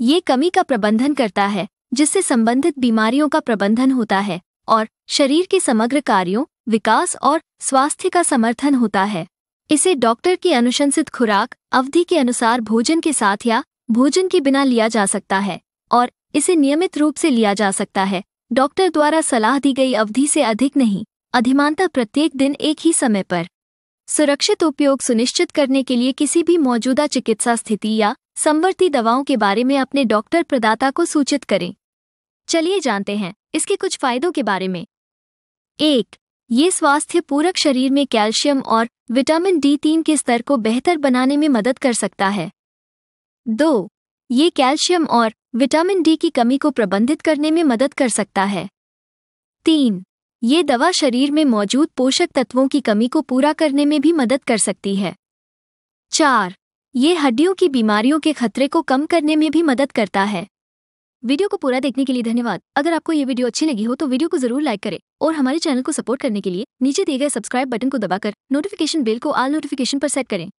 ये कमी का प्रबंधन करता है जिससे संबंधित बीमारियों का प्रबंधन होता है और शरीर के समग्र कार्यों, विकास और स्वास्थ्य का समर्थन होता है। इसे डॉक्टर की अनुशंसित खुराक अवधि के अनुसार भोजन के साथ या भोजन के बिना लिया जा सकता है और इसे नियमित रूप से लिया जा सकता है, डॉक्टर द्वारा सलाह दी गई अवधि से अधिक नहीं, अधिमानतः प्रत्येक दिन एक ही समय पर। सुरक्षित उपयोग सुनिश्चित करने के लिए किसी भी मौजूदा चिकित्सा स्थिति या समवर्ती दवाओं के बारे में अपने डॉक्टर प्रदाता को सूचित करें। चलिए जानते हैं इसके कुछ फायदों के बारे में। 1. ये स्वास्थ्य पूरक शरीर में कैल्शियम और विटामिन D3 के स्तर को बेहतर बनाने में मदद कर सकता है। 2. ये कैल्शियम और विटामिन D की कमी को प्रबंधित करने में मदद कर सकता है। 3. ये दवा शरीर में मौजूद पोषक तत्वों की कमी को पूरा करने में भी मदद कर सकती है। 4. ये हड्डियों की बीमारियों के खतरे को कम करने में भी मदद करता है। वीडियो को पूरा देखने के लिए धन्यवाद। अगर आपको ये वीडियो अच्छी लगी हो तो वीडियो को जरूर लाइक करें और हमारे चैनल को सपोर्ट करने के लिए नीचे दिए गए सब्सक्राइब बटन को दबाकर नोटिफिकेशन बेल को ऑल नोटिफिकेशन पर सेट करें।